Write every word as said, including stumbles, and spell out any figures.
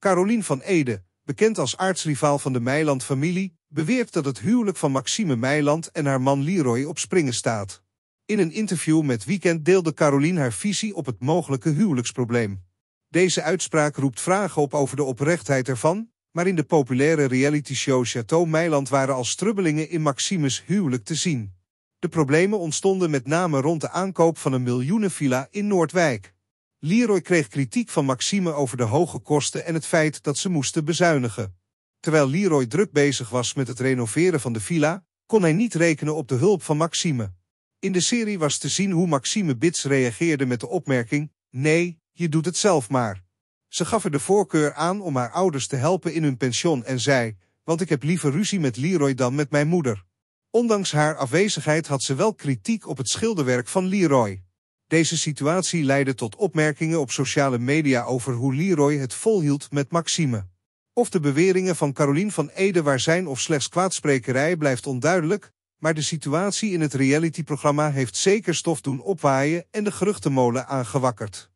Caroline van Eeden, bekend als aartsrivaal van de Meiland-familie, beweert dat het huwelijk van Maxime Meiland en haar man Leroy op springen staat. In een interview met Weekend deelde Caroline haar visie op het mogelijke huwelijksprobleem. Deze uitspraak roept vragen op over de oprechtheid ervan, maar in de populaire realityshow Chateau Meiland waren al strubbelingen in Maximes huwelijk te zien. De problemen ontstonden met name rond de aankoop van een miljoenenvilla in Noordwijk. Leroy kreeg kritiek van Maxime over de hoge kosten en het feit dat ze moesten bezuinigen. Terwijl Leroy druk bezig was met het renoveren van de villa, kon hij niet rekenen op de hulp van Maxime. In de serie was te zien hoe Maxime bits reageerde met de opmerking: "Nee, je doet het zelf maar." Ze gaf er de voorkeur aan om haar ouders te helpen in hun pension en zei: "Want ik heb liever ruzie met Leroy dan met mijn moeder." Ondanks haar afwezigheid had ze wel kritiek op het schilderwerk van Leroy. Deze situatie leidde tot opmerkingen op sociale media over hoe Leroy het volhield met Maxime. Of de beweringen van Caroline van Eeden waar zijn of slechts kwaadsprekerij blijft onduidelijk, maar de situatie in het realityprogramma heeft zeker stof doen opwaaien en de geruchtenmolen aangewakkerd.